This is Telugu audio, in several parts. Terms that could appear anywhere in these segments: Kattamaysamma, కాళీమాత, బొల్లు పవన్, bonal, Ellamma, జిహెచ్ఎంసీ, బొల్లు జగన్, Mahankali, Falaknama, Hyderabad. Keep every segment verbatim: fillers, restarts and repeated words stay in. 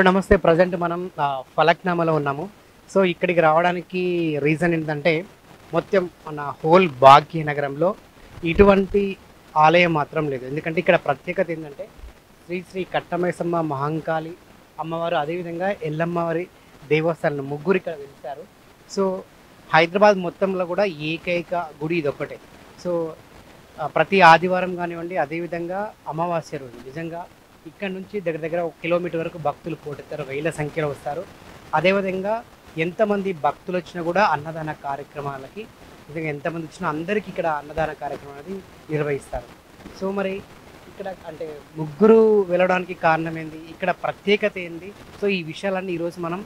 Hello, Namaste. Present manam Falaknama lo unnamu. So ikkadiki ravadaniki reason entante motham mana whole Bhagya nagaramlo ituvanti alayam matram ledu. Endukante ikkada pratyekata entante Sri Sri Kattamaysamma Mahankali Ammavaru ade vidhanga Ellammavari devasthanam mugguru ikkada velisaru. So Hyderabad mottamlo kuda ekaika gudi idokate. So prati adivaram ganivandi ade vidhanga amavasya roju nijanga ఇక్కడ నుంచి దగ్గర దగ్గర ఒక కిలోమీటర్ వరకు భక్తులు పోటెత్తారు, వేల సంఖ్యలో వస్తారు. అదేవిధంగా ఎంతమంది భక్తులు వచ్చినా కూడా అన్నదాన కార్యక్రమాలకి నిజంగా ఎంతమంది వచ్చినా అందరికీ ఇక్కడ అన్నదాన కార్యక్రమాన్ని నిర్వహిస్తారు. సో మరి ఇక్కడ అంటే ముగ్గురు వెళ్ళడానికి కారణం ఏంది, ఇక్కడ ప్రత్యేకత ఏంది, సో ఈ విషయాలన్నీ ఈరోజు మనం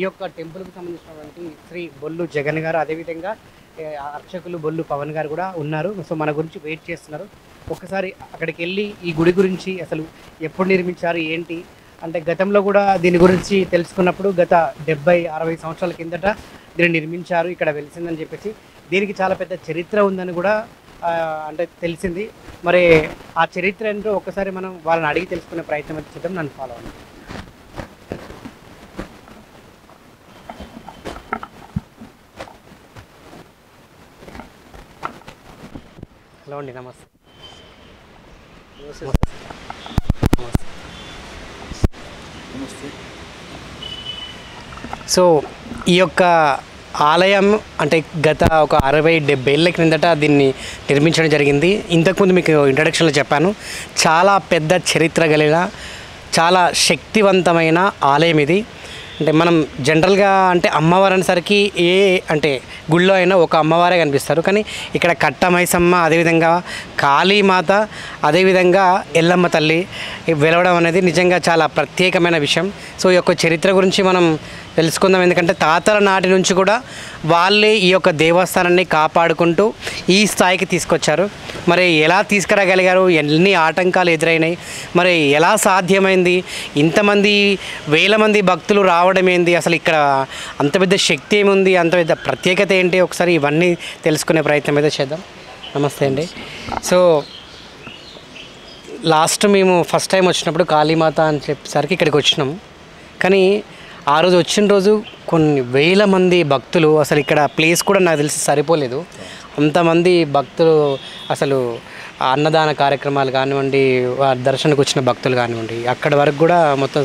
ఈ యొక్క టెంపుల్కి సంబంధించినటువంటి శ్రీ బొల్లు జగన్ గారు అదేవిధంగా అర్చకులు బొల్లు పవన్ గారు కూడా ఉన్నారు. సో మన గురించి వెయిట్ చేస్తున్నారు. ఒకసారి అక్కడికి వెళ్ళి ఈ గుడి గురించి అసలు ఎప్పుడు నిర్మించారు ఏంటి అంటే గతంలో కూడా దీని గురించి తెలుసుకున్నప్పుడు గత డెబ్బై అరవై సంవత్సరాల కిందట దీన్ని నిర్మించారు, ఇక్కడ వెలిసిందని చెప్పేసి దీనికి చాలా పెద్ద చరిత్ర ఉందని కూడా అంటే తెలిసింది. మరి ఆ చరిత్ర ఏంటో ఒకసారి మనం వాళ్ళని అడిగి తెలుసుకునే ప్రయత్నం చేద్దాం. నన్ను ఫాలో అవ్వండి. హలో అండి, నమస్తే. నమస్తే నమస్తే సో ఈ యొక్క ఆలయం అంటే గత ఒక అరవై డెబ్బై ఏళ్ళ క్రిందట దీన్ని నిర్మించడం జరిగింది. ఇంతకుముందు మీకు ఇంట్రడక్షన్లో చెప్పాను, చాలా పెద్ద చరిత్ర కలిగిన చాలా శక్తివంతమైన ఆలయం ఇది. అంటే మనం జనరల్గా అంటే అమ్మవారు అనేసరికి ఏ అంటే గుళ్ళో అయినా ఒక అమ్మవారే కనిపిస్తారు, కానీ ఇక్కడ కట్టమైసమ్మ అదేవిధంగా కాళీమాత అదేవిధంగా ఎల్లమ్మ తల్లి వెలవడం అనేది నిజంగా చాలా ప్రత్యేకమైన విషయం. సో ఈ యొక్క చరిత్ర గురించి మనం తెలుసుకుందాం, ఎందుకంటే తాతల నాటి నుంచి కూడా వాళ్ళే ఈ యొక్క దేవస్థానాన్ని కాపాడుకుంటూ ఈ స్థాయికి తీసుకొచ్చారు. మరి ఎలా తీసుకురాగలిగారు, ఎన్ని ఆటంకాలు ఎదురైనాయి, మరి ఎలా సాధ్యమైంది, ఇంతమంది వేల మంది భక్తులు రావడం ఏంది, అసలు ఇక్కడ అంత పెద్ద శక్తి ఏముంది, అంత పెద్ద ప్రత్యేకత ఏంటి, ఒకసారి ఇవన్నీ తెలుసుకునే ప్రయత్నం అయితే చేద్దాం. నమస్తే అండి. సో లాస్ట్ మేము ఫస్ట్ టైం వచ్చినప్పుడు కాళీమాత అని చెప్పేసరికి ఇక్కడికి వచ్చినాం, కానీ ఆ రోజు వచ్చిన రోజు కొన్ని వేల మంది భక్తులు, అసలు ఇక్కడ ప్లేస్ కూడా నాకు తెలిసి సరిపోలేదు. అంతమంది భక్తులు అసలు అన్నదాన కార్యక్రమాలు కానివ్వండి, దర్శనకు వచ్చిన భక్తులు కానివ్వండి, అక్కడ వరకు కూడా మొత్తం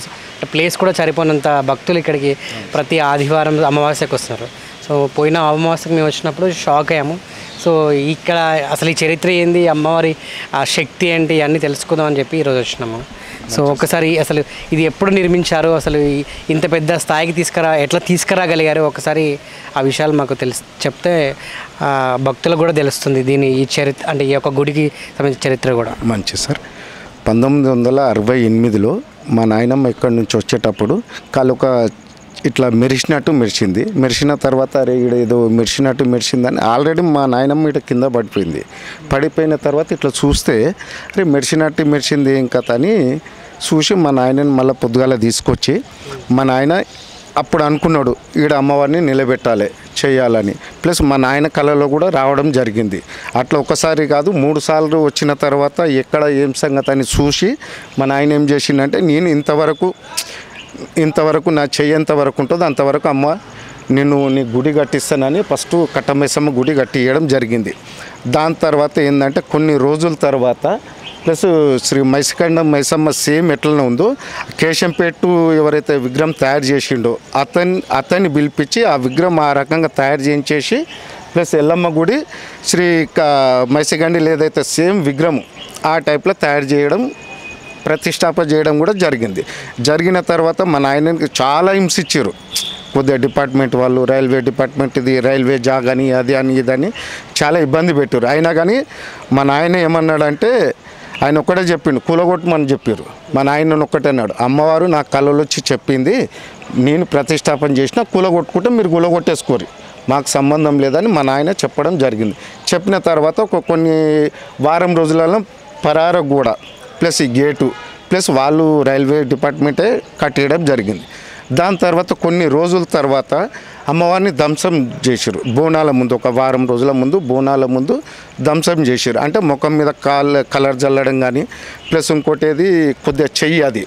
ప్లేస్ కూడా సరిపోయినంత భక్తులు ఇక్కడికి ప్రతి ఆదివారం అమావాస్యకు వస్తున్నారు. సో పోయిన అమావాస్యకు మేము వచ్చినప్పుడు షాక్ అయ్యాము. సో ఇక్కడ అసలు ఈ చరిత్ర ఏంది, అమ్మవారి ఆ శక్తి ఏంటి, అన్నీ తెలుసుకుందామని చెప్పి ఈరోజు వచ్చినాము. సో ఒకసారి అసలు ఇది ఎప్పుడు నిర్మించారు, అసలు ఇంత పెద్ద స్థాయికి తీసుకురా ఎట్లా తీసుకురాగలిగారు, ఒకసారి ఆ విషయాలు మాకు తెలుసు చెప్తే భక్తులకు కూడా తెలుస్తుంది దీని ఈ చరిత్ర అంటే ఈ యొక్క గుడికి సంబంధించిన చరిత్ర కూడా. మంచి సార్, పంతొమ్మిది వందల అరవై ఎనిమిదిలో మా నాయనమ్మ ఇక్కడి నుంచి వచ్చేటప్పుడు కాళ్ళు ఒక ఇట్లా మెరిసినట్టు మెరిసింది. మెరిసిన తర్వాత అరే ఈడ ఏదో మెరిసినట్టు మెరిసిందని ఆల్రెడీ మా నాయనమ్మ ఇట కింద పడిపోయింది. పడిపోయిన తర్వాత ఇట్లా చూస్తే అరే మెరిసినట్టు మెరిసింది ఏం కథ అని చూసి మా నాయనని మళ్ళీ పొద్దుగాల తీసుకొచ్చి మా నాయన అప్పుడు అనుకున్నాడు ఈడ అమ్మవారిని నిలబెట్టాలి చేయాలని. ప్లస్ మా నాయన కళలో కూడా రావడం జరిగింది. అట్లా ఒకసారి కాదు మూడు సార్లు వచ్చిన తర్వాత ఎక్కడ ఏం సంగతి అని చూసి మా నాయన ఏం చేసిందంటే నేను ఇంతవరకు ఇంతవరకు నా చెయ్యి ఎంతవరకు ఉంటుందో అంతవరకు అమ్మ నేను నీ గుడి కట్టిస్తానని ఫస్ట్ కట్టమేసమ్మ గుడి కట్టియడం జరిగింది. దాని తర్వాత ఏంటంటే కొన్ని రోజుల తర్వాత ప్లస్ శ్రీ మైసకండ మైసమ్మ సేమ్ ఎట్లనే ఉందో కేశంపేట ఎవరైతే విగ్రహం తయారు చేసిండో అతని అతన్ని పిలిపించి ఆ విగ్రహం ఆ రకంగా తయారు చేయించేసి ప్లస్ ఎల్లమ్మ గుడి శ్రీ మైసగండి లేదైతే సేమ్ విగ్రహం ఆ టైప్లో తయారు చేయడం ప్రతిష్టాపన చేయడం కూడా జరిగింది. జరిగిన తర్వాత మా నాయనకి చాలా హింసిచ్చారు కొద్దిగా డిపార్ట్మెంట్ వాళ్ళు, రైల్వే డిపార్ట్మెంట్ ఇది రైల్వే జాగ్ అని అది అని ఇదని చాలా ఇబ్బంది పెట్టారు. అయినా కానీ మా నాయన ఏమన్నాడంటే ఆయన ఒక్కటే చెప్పిండు కూలగొట్టమని చెప్పారు. మా నాయన ఒక్కటే అన్నాడు అమ్మవారు నా కళలో వచ్చి చెప్పింది నేను ప్రతిష్టాపన చేసినా కూలగొట్టుకుంటే మీరు కూలగొట్టేసుకోరు మాకు సంబంధం లేదని మా నాయన చెప్పడం జరిగింది. చెప్పిన తర్వాత ఒక కొన్ని వారం రోజులలో పరారకు కూడా ప్లస్ ఈ గేటు ప్లస్ వాళ్ళు రైల్వే డిపార్ట్మెంటే కట్టేయడం జరిగింది. దాని తర్వాత కొన్ని రోజుల తర్వాత అమ్మవారిని ధ్వంసం చేశారు. బోనాల ముందు ఒక వారం రోజుల ముందు బోనాల ముందు ధ్వంసం చేశారు. అంటే ముఖం మీద కాల్ కలర్ జల్లడం కానీ ప్లస్ ఇంకోటి కొద్దిగా చెయ్యి అది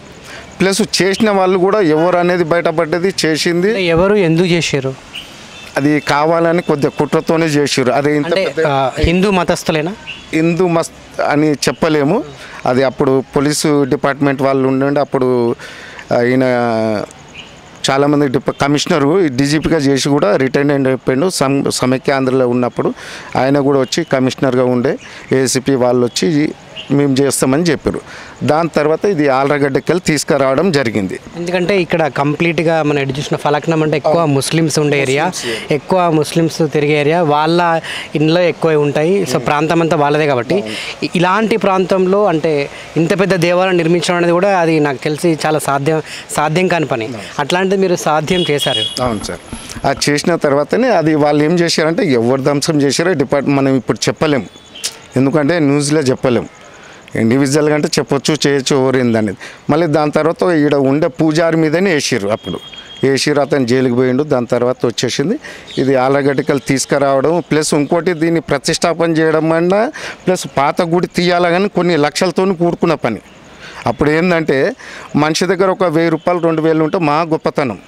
ప్లస్ చేసిన వాళ్ళు కూడా ఎవరు అనేది బయటపడ్డది, చేసింది ఎవరు, ఎందుకు చేశారు, అది కావాలని కొద్ది కుట్రతోనే చేశారు. అదే ఇంత హిందూ మతస్థులేనా, హిందూ మత్ అని చెప్పలేము. అది అప్పుడు పోలీసు డిపార్ట్మెంట్ వాళ్ళు ఉండండి, అప్పుడు ఈయన చాలామంది డిప కమిషనరు డీజీపీగా చేసి కూడా రిటైర్డ్ అయిపోయాడు. సమ్ సమైక్య ఆంధ్రలో ఉన్నప్పుడు ఆయన కూడా వచ్చి కమిషనర్గా ఉండే ఏసీపీ వాళ్ళు వచ్చి మేము చేస్తామని చెప్పారు. దాని తర్వాత ఇది ఆల్రగడ్డకి వెళ్ళి తీసుకురావడం జరిగింది. ఎందుకంటే ఇక్కడ కంప్లీట్గా మనం ఎడ్ చూసిన ఫలక్నం అంటే ఎక్కువ ముస్లిమ్స్ ఉండే ఏరియా, ఎక్కువ ముస్లిమ్స్ తిరిగే ఏరియా, వాళ్ళ ఇంట్లో ఎక్కువ ఉంటాయి. సో ప్రాంతం అంతా వాళ్ళదే కాబట్టి ఇలాంటి ప్రాంతంలో అంటే ఇంత పెద్ద దేవాలయం నిర్మించడం అనేది కూడా అది నాకు తెలిసి చాలా సాధ్యం సాధ్యం కాని పని. అట్లాంటిది మీరు సాధ్యం చేశారు. అవును సార్, అది చేసిన తర్వాతనే అది వాళ్ళు ఏం చేశారంటే ఎవరు ధ్వంసం చేశారో డిపార్ట్మెంట్ మనం ఇప్పుడు చెప్పలేము, ఎందుకంటే న్యూస్లో చెప్పలేము. ఇండివిజువల్గా అంటే చెప్పొచ్చు, చేయొచ్చు, ఎవరైంది అనేది. మళ్ళీ దాని తర్వాత ఇక్కడ ఉండే పూజారి మీదనే వేసారు. అప్పుడు వేసారు, అతను జైలుకి పోయిండు. దాని తర్వాత వచ్చేసింది ఇది ఆలగడ్డకలు తీసుకురావడం, ప్లస్ ఇంకోటి దీన్ని ప్రతిష్టాపన చేయడం అన్నా, ప్లస్ పాత గుడి తీయాలని కొన్ని లక్షలతో కూడుకున్న పని. అప్పుడు ఏంటంటే మనిషి దగ్గర ఒక వెయ్యి రూపాయలు రెండు వేలు ఉంటే మా గొప్పతనం,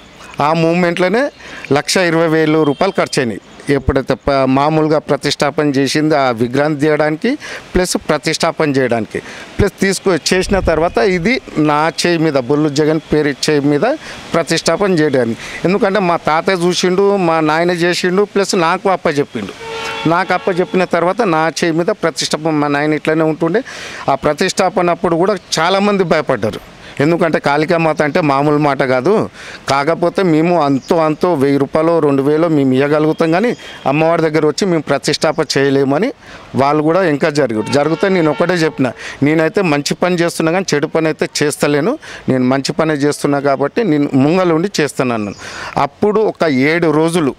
ఆ మూమెంట్లోనే లక్ష ఇరవై వేలు రూపాయలు ఖర్చు అయినాయి. ఎప్పుడైతే మామూలుగా ప్రతిష్టాపన చేసింది ఆ విగ్రహం చేయడానికి, ప్లస్ ప్రతిష్టాపన చేయడానికి, ప్లస్ తీసుకు చేసిన తర్వాత ఇది నా చేయి మీద బొల్లు జగన్ పేరు చేయి మీద ప్రతిష్టాపన చేయడానికి. ఎందుకంటే మా తాత చూసిండు, మా నాయన చేసిండు, ప్లస్ నాకు అప్ప చెప్పిండు. నాకు అప్ప చెప్పిన తర్వాత నా చేయి మీద ప్రతిష్టాపన, మా నాయన ఇట్లనే ఉంటుండే. ఆ ప్రతిష్టాపన అప్పుడు కూడా చాలామంది భయపడ్డారు, ఎందుకంటే కాళికామాత అంటే మామూలు మాట కాదు. కాకపోతే మేము అంతో అంతో వెయ్యి రూపాయలు రెండు వేలు మేము ఇవ్వగలుగుతాం, కానీ అమ్మవారి దగ్గర వచ్చి మేము ప్రతిష్టాపన చేయలేమని వాళ్ళు కూడా ఇంకా జరుగు జరుగుతాయి. నేను ఒకటే చెప్పిన, నేనైతే మంచి పని చేస్తున్నా కానీ చెడు పని అయితే చేస్తలేను, నేను మంచి పని చేస్తున్నా కాబట్టి నేను ముంగలుండి చేస్తాను. అప్పుడు ఒక ఏడు రోజులు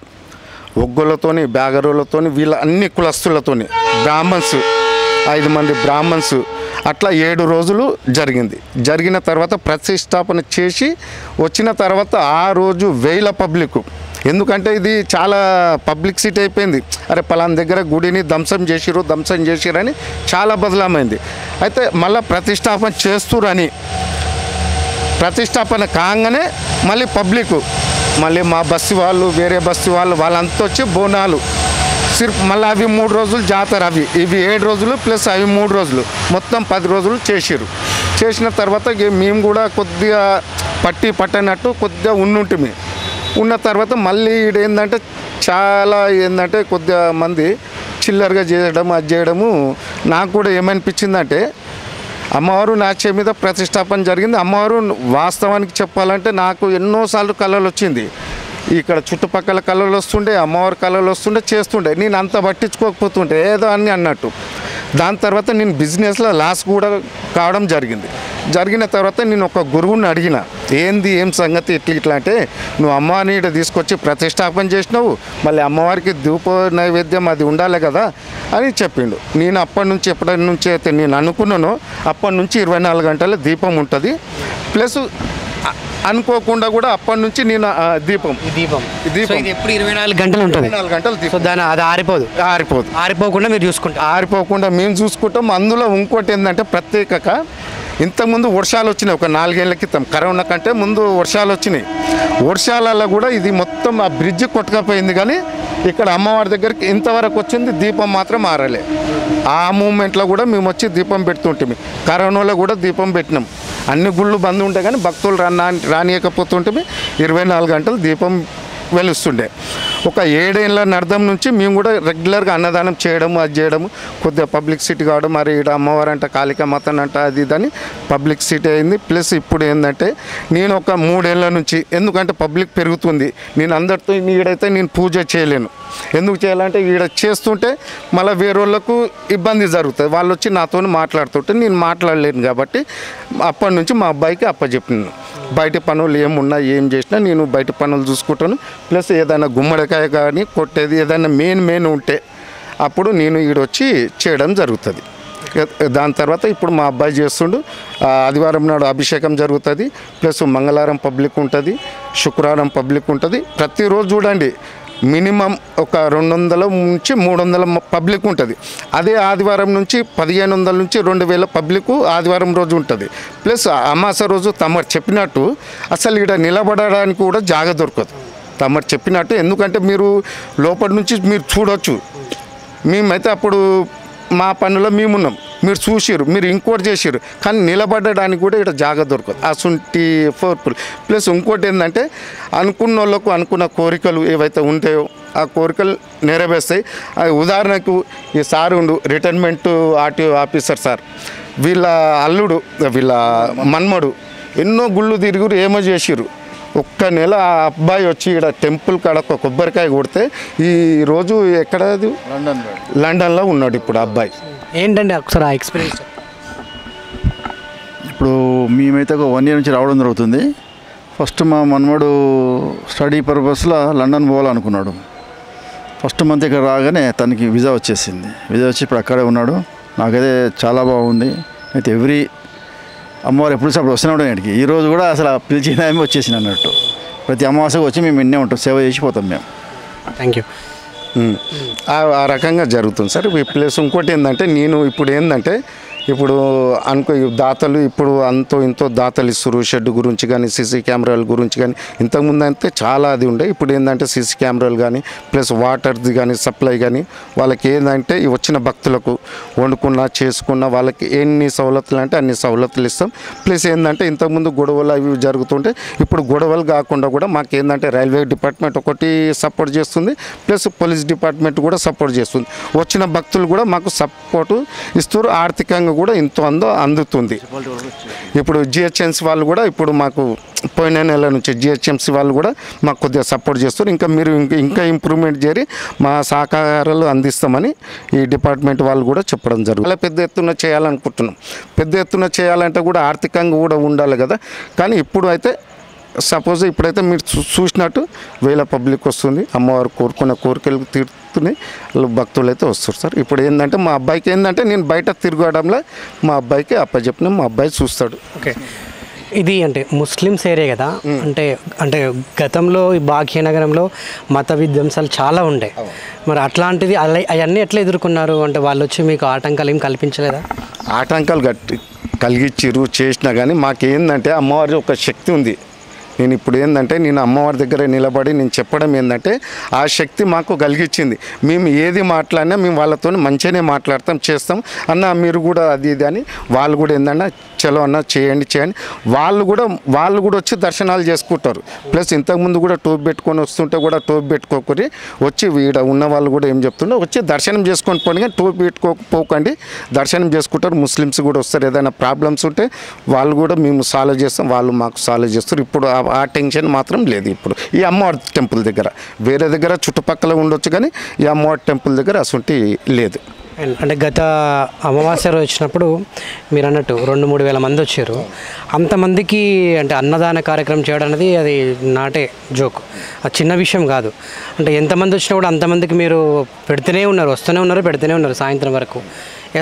ఒగ్గులతోని, బ్యాగరులతోని, వీళ్ళ అన్ని కులస్తులతోని, బ్రాహ్మణ్స్ ఐదు మంది బ్రాహ్మణ్స్, అట్లా ఏడు రోజులు జరిగింది. జరిగిన తర్వాత ప్రతిష్టాపన చేసి వచ్చిన తర్వాత ఆ రోజు వేల పబ్లిక్, ఎందుకంటే ఇది చాలా పబ్లిక్ సిటీ అయిపోయింది. అరే పలానా దగ్గర గుడిని ధ్వంసం చేసిరు, ధ్వంసం చేసిరని చాలా బదలామైంది. అయితే మళ్ళీ ప్రతిష్టాపన చేస్తురని ప్రతిష్టాపన కాగానే మళ్ళీ పబ్లిక్, మళ్ళీ మా బస్సు వాళ్ళు, వేరే బస్సు వాళ్ళు, వాళ్ళంతా వచ్చి బోనాలు సిర్ఫ్ మళ్ళీ అవి మూడు రోజులు జాతర, అవి ఇవి ఏడు రోజులు ప్లస్ అవి మూడు రోజులు, మొత్తం పది రోజులు చేసారు. చేసిన తర్వాత మేము కూడా కొద్దిగా పట్టి పట్టనట్టు కొద్దిగా ఉన్నుంటిమి. ఉన్న తర్వాత మళ్ళీ ఇక్కడ ఏంటంటే చాలా ఏంటంటే కొద్దిగా మంది చిల్లరగా చేయడం, అది చేయడము. నాకు కూడా ఏమనిపించిందంటే అమ్మవారు నా చేయి మీద ప్రతిష్టాపన జరిగింది. అమ్మవారు వాస్తవానికి చెప్పాలంటే నాకు ఎన్నోసార్లు కళలు వచ్చింది, ఇక్కడ చుట్టుపక్కల కళలు వస్తుండే, అమ్మవారి కళలు వస్తుండే, చేస్తుండే. నేను అంత పట్టించుకోకపోతుండే ఏదో అని అన్నట్టు. దాని తర్వాత నేను బిజినెస్లో లాస్ కూడా కావడం జరిగింది. జరిగిన తర్వాత నేను ఒక గురువుని అడిగిన, ఏంది ఏం సంగతి ఇట్లా ఇట్లా అంటే, నువ్వు అమ్మవారిని ఇక్కడ తీసుకొచ్చి ప్రతిష్టాపన చేసినావు, మళ్ళీ అమ్మవారికి ధూప నైవేద్యం అది ఉండాలి కదా అని చెప్పిండు. నేను అప్పటి నుంచి ఎప్పటి నుంచి అయితే నేను అనుకున్నానో అప్పటి నుంచి ఇరవై నాలుగు గంటల దీపం ఉంటుంది. ప్లస్ అనుకోకుండా కూడా అప్పటి నుంచి నేను దీపం దీపం దీపం ఎప్పుడు ఇరవై నాలుగు గంటలు ఉంటుంది, నాలుగు గంటలు దీపం, దాని అది ఆరిపోదు ఆరిపోదు ఆరిపోకుండా మీరు చూసుకుంటాం, ఆరిపోకుండా మేము చూసుకుంటాం. అందులో ఇంకోటి ఏంటంటే ప్రత్యేకక ఇంతకుముందు వర్షాలు వచ్చినాయి, ఒక నాలుగేళ్ల క్రితం కరోనా కంటే ముందు వర్షాలు వచ్చినాయి. వర్షాలలో కూడా ఇది మొత్తం ఆ బ్రిడ్జ్ కొట్టుకపోయింది, కానీ ఇక్కడ అమ్మవారి దగ్గరికి ఇంతవరకు వచ్చింది, దీపం మాత్రం ఆరలే. ఆ మూమెంట్లో కూడా మేము వచ్చి దీపం పెడుతుంటే, కరోనాలో కూడా దీపం పెట్టినాం. అన్ని గుళ్ళు బంద్ ఉంటాయి కానీ భక్తులు రా రానియకపోతుంటే ఇరవై నాలుగు గంటలు దీపం వెలుస్తుండే. ఒక ఏడేళ్ళ నర్ధం నుంచి మేము కూడా రెగ్యులర్గా అన్నదానం చేయడం, అది చేయడం, కొద్దిగా పబ్లిక్ సిటీ కావడం. మరి ఇక్కడ అమ్మవారు అంట, కాళికామాతను అంట, అది ఇదని పబ్లిక్ సిటీ అయింది. ప్లస్ ఇప్పుడు ఏంటంటే నేను ఒక మూడేళ్ళ నుంచి, ఎందుకంటే పబ్లిక్ పెరుగుతుంది, నేను అందరితో ఈడైతే నేను పూజ చేయలేను. ఎందుకు చేయాలంటే ఈడ చేస్తుంటే మళ్ళీ వేరే వాళ్ళకు ఇబ్బంది జరుగుతుంది, వాళ్ళు వచ్చి నాతో మాట్లాడుతుంటే నేను మాట్లాడలేను. కాబట్టి అప్పటి నుంచి మా అబ్బాయికి అప్పచెప్పినాను, బయట పనులు ఏమున్నా ఏం చేసినా నేను బయట పనులు చూసుకుంటాను, ప్లస్ ఏదైనా గుమ్మడికాయ కానీ కొట్టేది ఏదైనా మెయిన్ మెయిన్ ఉంటే అప్పుడు నేను ఈడొచ్చి చేయడం జరుగుతుంది. దాని తర్వాత ఇప్పుడు మా అబ్బాయి చేస్తుండు. ఆదివారం నాడు అభిషేకం జరుగుతుంది, ప్లస్ మంగళవారం పబ్లిక్ ఉంటుంది, శుక్రవారం పబ్లిక్ ఉంటుంది. ప్రతిరోజు చూడండి మినిమం ఒక రెండు వందల నుంచి మూడు వందల పబ్లిక్ ఉంటుంది. అదే ఆదివారం నుంచి పదిహేను వందల నుంచి రెండు వేల పబ్లిక్ ఆదివారం రోజు ఉంటుంది. ప్లస్ అమాస రోజు తమరు చెప్పినట్టు అసలు ఇక్కడ నిలబడడానికి కూడా జాగ దొరకదు తమరు చెప్పినట్టు. ఎందుకంటే మీరు లోపల నుంచి మీరు చూడవచ్చు. మేమైతే అప్పుడు మా పనులో మేమున్నాం, మీరు చూసిరు, మీరు ఇంకోటి చేసిరు, కానీ నిలబడడానికి కూడా ఇక్కడ జాగ దొరకదు అసంటి ఫోర్పుల్. ప్లస్ ఇంకోటి ఏంటంటే అనుకున్న వాళ్ళకు అనుకున్న కోరికలు ఏవైతే ఉంటాయో ఆ కోరికలు నెరవేర్స్తాయి. ఉదాహరణకు ఈ సార్ ఉండు రిటైర్మెంట్ ఆర్టీఓ ఆఫీసర్ సార్, వీళ్ళ అల్లుడు వీళ్ళ మన్మడు ఎన్నో గుళ్ళు తిరుగురు ఏమో చేసిరు. ఒక్క నెల ఆ అబ్బాయి వచ్చి ఇక్కడ టెంపుల్ కాడ ఒక కొబ్బరికాయ కొడితే ఈరోజు ఎక్కడ లండన్ లండన్లో ఉన్నాడు ఇప్పుడు అబ్బాయి. ఏంటండి ఒకసారి ఆ ఎక్స్పీరియన్స్. ఇప్పుడు మేమైతే ఒక వన్ ఇయర్ నుంచి రావడం జరుగుతుంది. ఫస్ట్ మా మనవడు స్టడీ పర్పస్లో లండన్ పోవాలనుకున్నాడు. ఫస్ట్ మంత్ ఇక్కడ రాగానే తనకి వీసా వచ్చేసింది. వీసా వచ్చి ఇప్పుడు అక్కడే ఉన్నాడు. నాకైతే చాలా బాగుంది. అయితే ఎవ్రీ అమ్మవారు ఎప్పుడు అప్పుడు వస్తున్నాడు ఆయనకి. ఈరోజు కూడా అసలు పిలిచిన ఆమె వచ్చేసింది అన్నట్టు. ప్రతి అమావాస్యకు వచ్చి మేము ఇన్నే ఉంటాం, సేవ చేసిపోతాం మేము. Thank you. ఆ రకంగా జరుగుతుంది సార్. ప్లస్ ఇంకోటి ఏంటంటే నేను ఇప్పుడు ఏంటంటే ఇప్పుడు అనుకో దాతలు ఇప్పుడు అంతో ఇంతో దాతలు ఇస్తారు షెడ్ గురించి కానీ సీసీ కెమెరాల గురించి కానీ. ఇంతకుముందు అయితే చాలా అది ఉండే. ఇప్పుడు ఏంటంటే సీసీ కెమెరాలు కానీ ప్లస్ వాటర్ది కానీ సప్లై కానీ వాళ్ళకి ఏంటంటే వచ్చిన భక్తులకు వండుకున్నా చేసుకున్నా వాళ్ళకి ఎన్ని సవలతులు అంటే అన్ని సవలతులు ఇస్తాం. ప్లస్ ఏంటంటే ఇంతకుముందు గొడవలు అవి జరుగుతుంటే ఇప్పుడు గొడవలు కాకుండా కూడా మాకు ఏంటంటే రైల్వే డిపార్ట్మెంట్ ఒకటి సపోర్ట్ చేస్తుంది, ప్లస్ పోలీస్ డిపార్ట్మెంట్ కూడా సపోర్ట్ చేస్తుంది. వచ్చిన భక్తులు కూడా మాకు సపోర్టు ఇస్తారు. ఆర్థికంగా కూడా ఇంత అందో అందుతుంది. ఇప్పుడు జిహెచ్ఎంసీ వాళ్ళు కూడా ఇప్పుడు మాకు పోయిన నెల నుంచి జిహెచ్ఎంసీ వాళ్ళు కూడా మాకు కొద్దిగా సపోర్ట్ చేస్తారు. ఇంకా మీరు ఇంకా ఇంప్రూవ్మెంట్ చేరి మా సహకారాలు అందిస్తామని ఈ డిపార్ట్మెంట్ వాళ్ళు కూడా చెప్పడం జరుగుతుంది. అలా పెద్ద ఎత్తున చేయాలనుకుంటున్నాం. పెద్ద ఎత్తున చేయాలంటే కూడా ఆర్థికంగా కూడా ఉండాలి కదా. కానీ ఇప్పుడు అయితే సపోజ్ ఇప్పుడైతే మీరు చూసినట్టు వేల పబ్లిక్ వస్తుంది, అమ్మవారు కోరుకున్న కోరికలు తీరుతున్నాయి, భక్తులు అయితే వస్తారు సార్. ఇప్పుడు ఏంటంటే మా అబ్బాయికి ఏంటంటే నేను బయట తిరగడంలో మా అబ్బాయికి అప్పచెప్పిన మా అబ్బాయి చూస్తాడు. ఓకే, ఇది అంటే ముస్లిమ్స్ ఏరియా కదా. అంటే అంటే గతంలో ఈ భాగ్యనగరంలో మత విధ్వంసాలు చాలా ఉండే. మరి అట్లాంటిది అలా అవన్నీ ఎట్లా ఎదుర్కొన్నారు? అంటే వాళ్ళు వచ్చి మీకు ఆటంకాలు ఏం కల్పించలేదా? ఆటంకాలు గట్టి కలిగించారు చేసినా కానీ మాకేందంటే అమ్మవారి ఒక శక్తి ఉంది. నేను ఇప్పుడు ఏంటంటే నేను అమ్మవారి దగ్గర నిలబడి నేను చెప్పడం ఏంటంటే ఆ శక్తి మాకు కలిగించింది. మేము ఏది మాట్లాడినా మేము వాళ్ళతో మంచిగానే మాట్లాడతాం, చేస్తాం అన్న మీరు కూడా అది ఇది అని. వాళ్ళు కూడా ఏంటన్నా చలో అన్న చేయండి చేయండి వాళ్ళు కూడా వాళ్ళు కూడా వచ్చి దర్శనాలు చేసుకుంటారు. ప్లస్ ఇంతకుముందు కూడా టోప్ పెట్టుకొని వస్తుంటే కూడా టోప్ పెట్టుకోకూరి వచ్చి వీడ ఉన్న వాళ్ళు కూడా ఏం చెప్తుండే వచ్చి దర్శనం చేసుకొని పోండి, కానీ టోప్ పెట్టుకోకపోకండి దర్శనం చేసుకుంటారు. ముస్లిమ్స్ కూడా వస్తారు, ఏదైనా ప్రాబ్లమ్స్ ఉంటే వాళ్ళు కూడా మేము సాల్వ్ చేస్తాం, వాళ్ళు మాకు సాల్వ్ చేస్తారు. ఇప్పుడు ఆ టెన్షన్ మాత్రం లేదు. ఇప్పుడు ఈ అమ్మవారి టెంపుల్ దగ్గర, వేరే దగ్గర చుట్టుపక్కల ఉండొచ్చు కానీ ఈ అమ్మవారి టెంపుల్ దగ్గర అసంటి లేదు. అంటే గత అమావాస్య రోజు వచ్చినప్పుడు మీరు అన్నట్టు రెండు మూడు వేల మంది వచ్చారు. అంతమందికి అంటే అన్నదాన కార్యక్రమం చేయడం అనేది అది నాటే జోక్, అది చిన్న విషయం కాదు. అంటే ఎంతమంది వచ్చినా కూడా అంతమందికి మీరు పెడుతూనే ఉన్నారు, వస్తూనే ఉన్నారు, పెడుతూనే ఉన్నారు సాయంత్రం వరకు.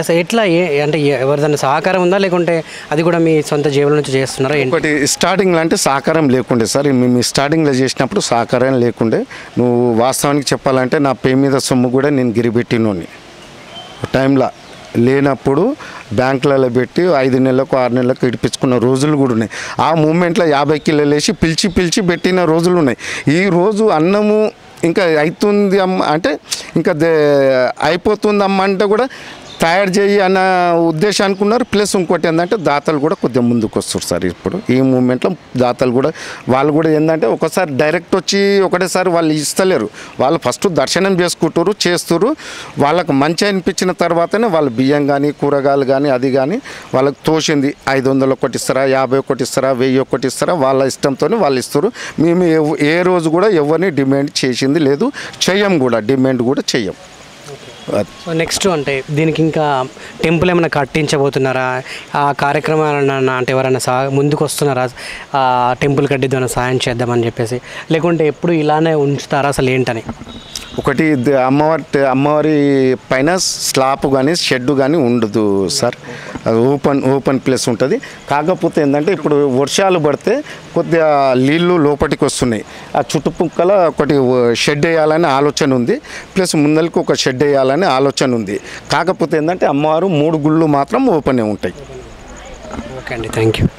అసలు ఎట్లా అంటే ఎవరిదైనా సహకారం ఉందా లేకుంటే అది కూడా మీ సొంత జీవుల నుంచి చేస్తున్నారా? ఇంకోటి స్టార్టింగ్లో అంటే సహకారం లేకుండే సార్. మేము స్టార్టింగ్లో చేసినప్పుడు సహకారం లేకుండే. నువ్వు వాస్తవానికి చెప్పాలంటే నా పే మీద సొమ్ము కూడా నేను గిరిబెట్టినోని టైంలో లేనప్పుడు బ్యాంకులలో పెట్టి ఐదు నెలలకు ఆరు నెలలకు ఇడిపించుకున్న రోజులు కూడా ఉన్నాయి. ఆ మూమెంట్లో యాభై కిలోలు వేసి పిలిచి పిలిచి పెట్టిన రోజులు ఉన్నాయి. ఈరోజు అన్నము ఇంకా అవుతుంది అమ్మ అంటే ఇంకా అయిపోతుందమ్మ అంటే కూడా తయారు చేయి అన్న ఉద్దేశానికి ఉన్నారు. ప్లస్ ఇంకోటి ఏంటంటే దాతలు కూడా కొద్దిగా ముందుకు వస్తారు సార్. ఇప్పుడు ఈ మూమెంట్లో దాతలు కూడా వాళ్ళు కూడా ఏంటంటే ఒకసారి డైరెక్ట్ వచ్చి ఒకటేసారి వాళ్ళు ఇస్తలేరు. వాళ్ళు ఫస్ట్ దర్శనం చేసుకుంటారు, చేస్తారు. వాళ్ళకు మంచి అనిపించిన తర్వాతనే వాళ్ళు బియ్యం కానీ కూరగాయలు కానీ అది కానీ వాళ్ళకి తోచింది ఐదు వందలు ఒకటి ఇస్తారా, యాభై ఒకటి ఇస్తారా, వెయ్యి ఒకటి ఇస్తారా, వాళ్ళ ఇష్టంతో వాళ్ళు ఇస్తారు. మేము ఏ రోజు కూడా ఎవరిని డిమాండ్ చేసింది లేదు, చెయ్యం కూడా, డిమాండ్ కూడా చెయ్యం. సో నెక్స్ట్ అంటే దీనికి ఇంకా టెంపుల్ ఏమైనా కట్టించబోతున్నారా? ఆ కార్యక్రమాలన్నా అంటే ఎవరైనా సా ముందుకు వస్తున్నారా టెంపుల్ కట్టిద్దామని సాయం చేద్దామని చెప్పేసి, లేకుంటే ఎప్పుడు ఇలానే ఉంచుతారా అసలు ఏంటని? ఒకటి అమ్మవారి అమ్మవారి పైన స్లాబ్ కానీ షెడ్ కానీ ఉండదు సార్, ఓపెన్ ఓపెన్ ప్లేస్ ఉంటుంది. కాకపోతే ఏంటంటే ఇప్పుడు వర్షాలు పడితే కొద్దిగా నీళ్ళు లోపలికి వస్తున్నాయి. ఆ చుట్టుపక్కల ఒకటి షెడ్ వేయాలని ఆలోచన ఉంది, ప్లస్ ముందరికి ఒక షెడ్ వేయాలని ఆలోచన ఉంది. కాకపోతే ఏంటంటే అమ్మవారు మూడు గుళ్ళు మాత్రం ఓపెనే ఉంటాయి. ఓకే అండి, థ్యాంక్ యూ.